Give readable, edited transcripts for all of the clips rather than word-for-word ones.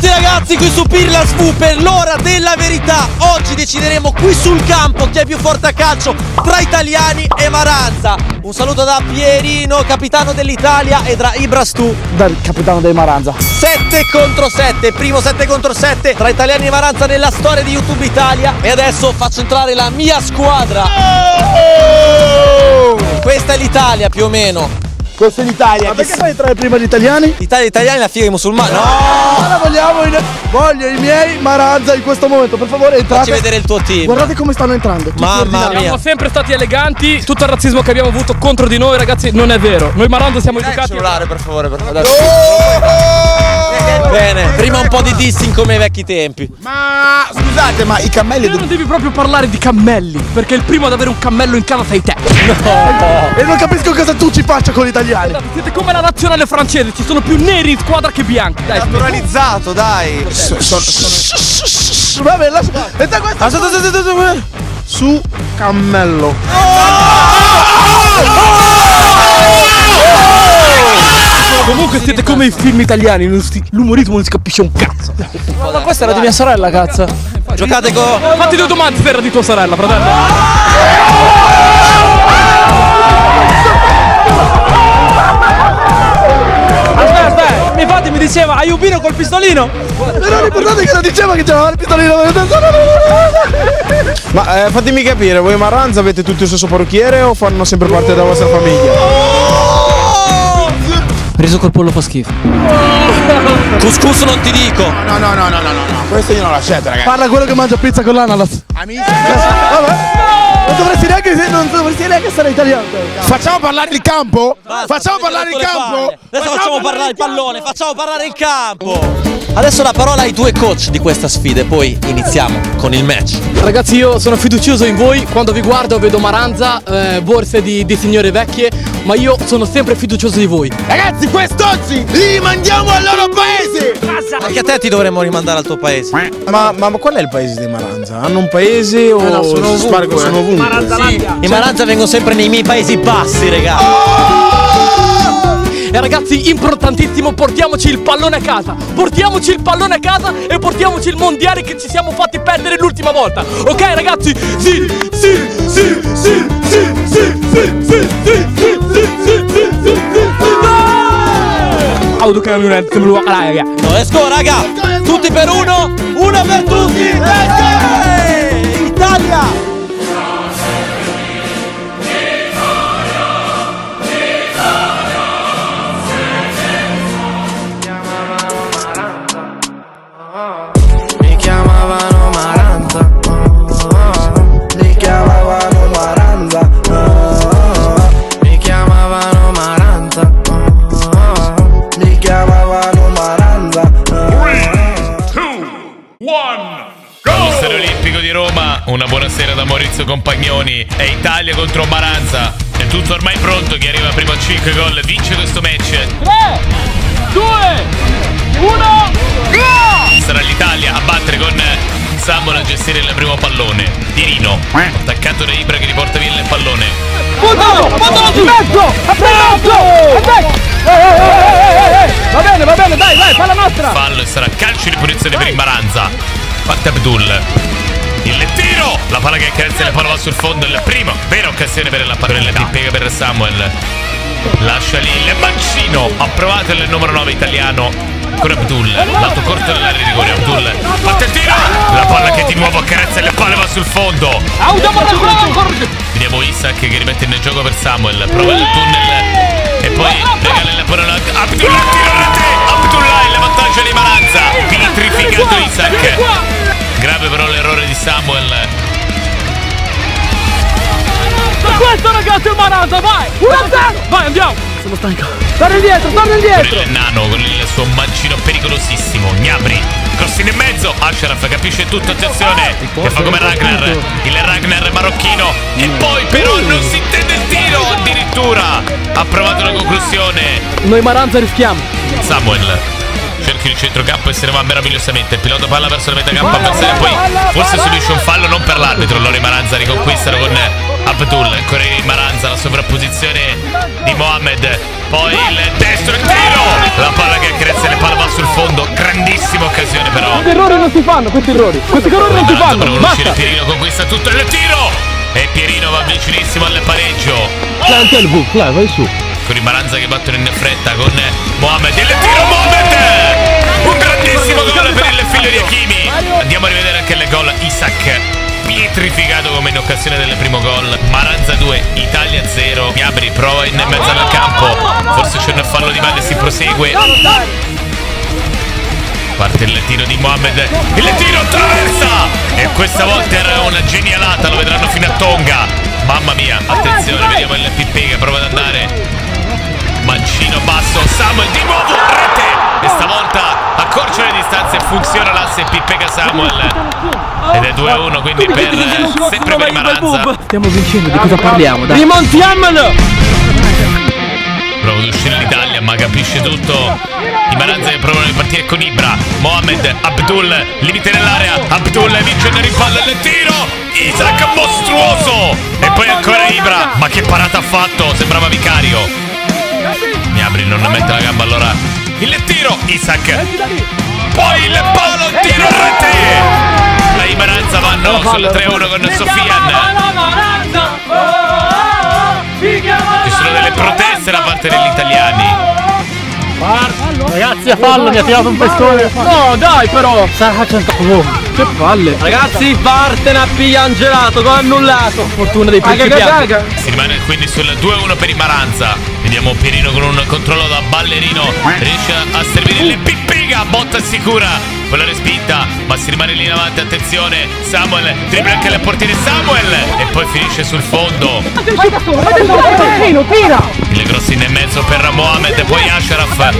Benvenuti ragazzi qui su PirlasV per l'ora della verità. Oggi decideremo qui sul campo chi è più forte a calcio tra italiani e Maranza. Un saluto da Pierino, capitano dell'Italia, e da Ibrastu, dal capitano del Maranza. 7 contro 7, primo 7 contro 7 tra italiani e Maranza nella storia di YouTube Italia. E adesso faccio entrare la mia squadra. Questa è l'Italia più o meno. Questo è l'Italia. Ma perché fai entrare prima gli italiani? L'Italia e gli italiani, la figlia dei musulmani. No! Ma la vogliamo in... Voglio i miei Maranza in questo momento, per favore entrate. Facci vedere il tuo team. Guardate come stanno entrando. Mamma mia. Siamo sempre stati eleganti. Tutto il razzismo che abbiamo avuto contro di noi, ragazzi, non è vero. Noi Maranza siamo educati. Il cellulare, per favore, per favore. Bene, prima un po' di dissing come ai vecchi tempi. Ma scusate, ma i cammelli... Tu non devi proprio parlare di cammelli, perché il primo ad avere un cammello in casa sei te. No. E non capisco cosa tu ci faccia con l'italiano. Siete come la nazionale francese, ci sono più neri in squadra che bianchi. Dai, naturalizzato, dai. Vabbè, lascia. Su cammello. Comunque siete come i film italiani, l'umorismo non si capisce un cazzo. Ma questa era di mia sorella, cazzo. Giocate con... Fatti due domande se era di tua sorella, fratello. Aspetta, mi fatti mi diceva aiubino col pistolino. Però ricordate che non diceva che c'era il pistolino. Ma fatemi capire, voi Maranza avete tutti il stesso parrucchiere o fanno sempre parte della vostra famiglia? Preso col pollo fa schifo. Cuscus non ti dico. No. Questo io non l'accetto, ragazzi. Parla quello che mangia pizza con l'ananas. Amici. Vabbè. Non dovresti neanche essere italiano. Facciamo parlare il campo? Basta, facciamo parlare il campo? Adesso facciamo parlare il pallone, facciamo parlare il campo. Adesso la parola ai due coach di questa sfida e poi iniziamo con il match. Ragazzi, io sono fiducioso in voi. Quando vi guardo vedo Maranza, borse di signore vecchie, ma io sono sempre fiducioso di voi. Ragazzi, quest'oggi li mandiamo al loro paese. Anche a te ti dovremmo rimandare al tuo paese. Ma qual è il paese di Maranza? Hanno un paese o no, sono ovunque? Sono ovunque. Sì. I Maranza vengono sempre nei miei paesi bassi, ragazzi. E ragazzi, importantissimo, portiamoci il pallone a casa. Portiamoci il pallone a casa e portiamoci il mondiale che ci siamo fatti perdere l'ultima volta. Ok ragazzi? Sì. No, let's go raga. Tutti per uno, uno per tutti. Let's go! Italia! Una buonasera da Maurizio Compagnoni. È Italia contro Maranza. È tutto ormai pronto, chi arriva prima a 5 gol vince questo match. 3, 2, 1, go! Sarà l'Italia a battere con Samuel a gestire il primo pallone. Pierino, attaccato da Ibra che riporta via il pallone. Buttalo di mezzo! Va bene, dai, fa la nostra! Fallo e sarà calcio di punizione per il Maranza. Parte Abdul. Il tiro! La palla che carezza la palla sul fondo, è la prima vera occasione per la palla Pippega per Samuel. Lascia lì il mancino. Ha provato il numero 9 italiano con Abdul. Lato corto dell'area di rigore. Abdul batte il tiro! La palla che di nuovo carezza la palla va sul fondo. Vediamo Isaac che rimette nel gioco per Samuel. Prova il tunnel e poi regala la palla a Abdul. Tiro a te! Abdul è la vantaggio di Maranza. Vitrificato Isaac. Grave però l'errore di Samuel. Questo ragazzo è Maranza, vai! 1-0! Vai, andiamo! Sono stanco. Torna indietro! Con il nano, con il suo mancino pericolosissimo. Gnabri, crossino in mezzo. Ashraf capisce tutto, attenzione. Che fa come Ragnar. Il Ragnar marocchino. E poi però non si intende il tiro. Addirittura ha provato la conclusione. Noi Maranza rischiamo. Samuel cerchi il centrocampo e se ne va meravigliosamente. Il pilota palla verso la metà campo avversario, poi forse subisce un fallo non per l'arbitro. Loro i Maranza riconquistano con Abdul. Ancora i Maranza, la sovrapposizione di Mohamed. Poi il destro, il tiro! La palla che accarezza le palle va sul fondo. Grandissima occasione non si fanno questi errori. Questi errori non si fanno. Basta. Pierino conquista tutto il tiro. E Pierino va vicinissimo al pareggio. Lanti al buco, vai su. Con i Maranza che battono in fretta con Mohamed. Il tiro Mohamed! Un grandissimo gol per il figlio di Hakimi. Andiamo a rivedere anche il gol. Isaac, pietrificato come in occasione del primo gol. Maranza 2, Italia 0. Gnabri prova in mezzo al campo, forse c'è un fallo di mano e si prosegue. Parte il tiro di Mohamed, il tiro attraversa e questa volta era una genialata, lo vedranno fino a Tonga. Mamma mia, attenzione, vediamo il Pippega, prova ad andare, mancino basso, Samuel di nuovo, rete, e stavolta accorcia le distanze, funziona l'asse Pippega Samuel. Ed è 2-1, quindi per sempre per Maranza. Stiamo vincendo, di cosa parliamo? Dai. Rimontiamolo! Prova ad uscire l'Italia, ma capisce tutto. I Maranza che provano a partire con Ibra, Mohamed, Abdul, limite nell'area, Abdul vince il rimpallo e il tiro! Isaac mostruoso! E poi ancora Ibra, ma che parata ha fatto, sembrava vicario. Gnabri non mette la gamba, allora il tiro, Isaac. Poi il palo, tiro a rete! La Maranza vanno sul 3-1 con Sofian. Ci sono delle proteste da parte degli italiani. Ragazzi, a fallo, mi ha tirato un pestone. No, dai, però. Che palle. Ragazzi, Vartena piglia gelato, gol annullato. Fortuna dei principianti. Si rimane quindi sul 2-1 per i Maranza. Vediamo Pierino con un controllo da ballerino. Riesce a servire le Pippega, botta sicura. Quella respinta, ma si rimane lì in avanti, attenzione, Samuel, dribbla anche al portiere Samuel, e poi finisce sul fondo. Il grosso in mezzo per Mohamed, poi Ashraf,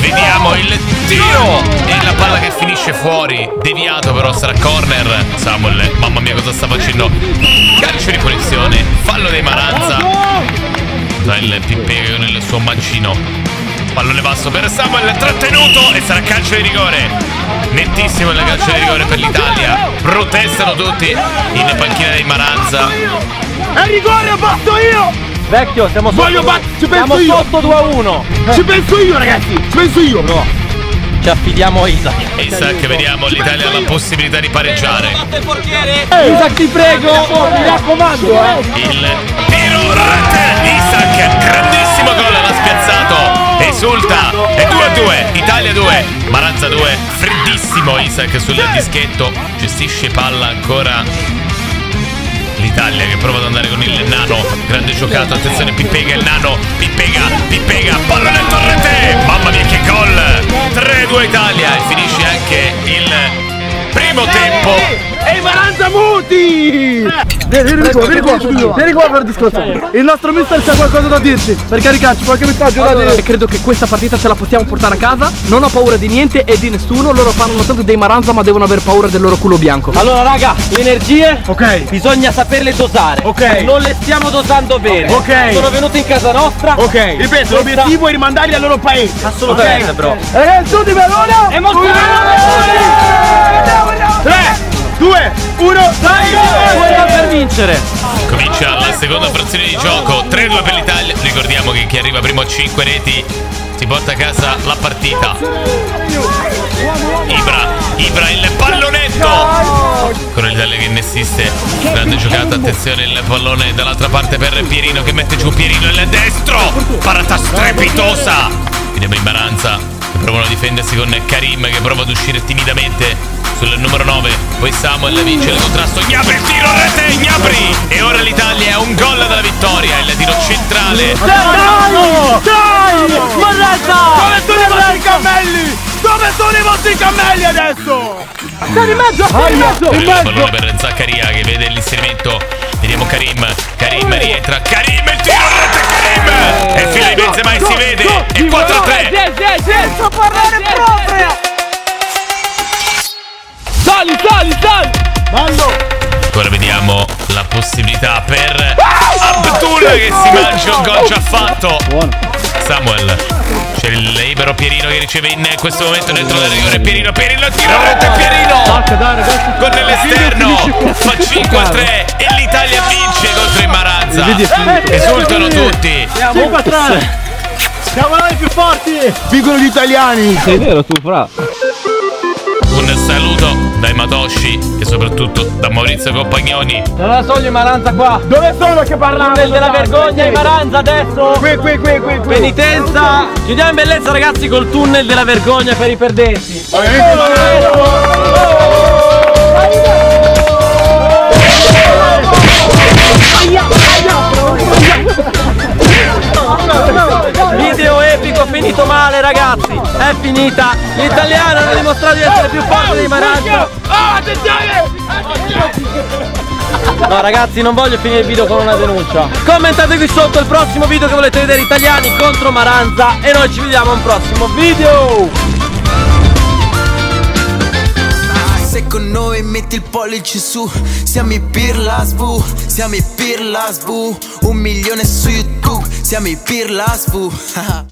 vediamo il tiro, e la palla che finisce fuori, deviato però, sarà corner. Samuel, mamma mia cosa sta facendo, calcio di punizione, fallo dei Maranza, il Pippega nel suo mancino. Pallone basso per Samuel, trattenuto e sarà calcio di rigore. Nettissimo il calcio di rigore per l'Italia. Protestano tutti in panchina dei Maranza. È rigore, ho fatto io! Vecchio, siamo sotto. Ci penso io. Siamo sotto 2-1. Ci penso io, ragazzi. Ci penso io, però. Ci affidiamo a Isaac. Isaac, vediamo, l'Italia ha la possibilità di pareggiare. Isaac, ti prego, mi raccomando. Il tiro rete, Isaac, grandissimo gol, l'ha spiazzato. Esulta, è 2-2, Italia 2, Maranza 2, freddissimo Isaac sul dischetto, gestisce palla ancora l'Italia che prova ad andare con il nano, grande giocato, attenzione Pippega, il nano, Pippega, Pippega, pallone a torrente, mamma mia che gol, 3-2 Italia e finisce anche il primo tempo. E Maranza muti! Vieni qua per il discorso. Il nostro mister c'ha qualcosa da dirci. Per caricarci qualche messaggio da dire. Credo che questa partita ce la possiamo portare a casa. Non ho paura di niente e di nessuno. Loro fanno tanto dei Maranza, ma devono aver paura del loro culo bianco. Allora raga, le energie, ok, bisogna saperle dosare. Ok, non le stiamo dosando bene. Ok, sono venuti in casa nostra. Ok, ripeto, l'obiettivo è rimandarli al loro paese. Assolutamente, bro. E il sud di Verona e mostrare 3, 2, 1, dai, quella per vincere. Comincia la seconda frazione di gioco, 3-2 per l'Italia. Ricordiamo che chi arriva primo a 5 reti si porta a casa la partita. Ibra il pallonetto con l'Italia che ne assiste, grande giocata, attenzione il pallone dall'altra parte per Pierino che mette giù, Pierino il destro, parata strepitosa. Vediamo in Maranza che provano a difendersi con Karim che prova ad uscire timidamente sul numero 9, poi Samuel vince il contrasto, Gnabri, tiro a rete, Gnabri! E ora l'Italia è un gol dalla vittoria, il tiro centrale. Dai! Maranza! Dove sono i vostri cammelli? Dove sono i vostri cammelli adesso? Stai in mezzo, stai in mezzo! Il pallone per Zaccaria che vede l'inserimento, vediamo Karim rientra, Karim, il tiro a rete, Karim! E fila di Benzema e si vede, e 4-3! Senza parlare proprio! Sali! Ballo! Ora vediamo la possibilità per Abdul che si mangia un gol già fatfatto. Samuel, c'è il libero Pierino che riceve in questo momento dentro del rigore. Pierino, tira rete Pierino! Con l'esterno, fa 5-3 e l'Italia vince contro il Maranza. Esultano tutti. Siamo noi più forti! Vincono gli italiani! Sei vero tu, fra. Un saluto dai Matoshi e soprattutto da Maurizio Compagnoni. Non la so, i Maranza qua. Dove sono che parlano della vergogna? I Maranza adesso. Qui. Penitenza. Chiudiamo in bellezza, ragazzi, col tunnel della vergogna per i perdenti. Video epico finito male, ragazzi, è finita. L'italiano hanno dimostrato di essere più forte dei Maranza. No, ragazzi, non voglio finire il video con una denuncia. Commentate qui sotto il prossimo video che volete vedere, italiani contro Maranza, e noi ci vediamo a un prossimo video. Se con noi metti il pollice su, siamo i PirlasV, siamo i PirlasV, 1 milione su YouTube, siamo i PirlasV.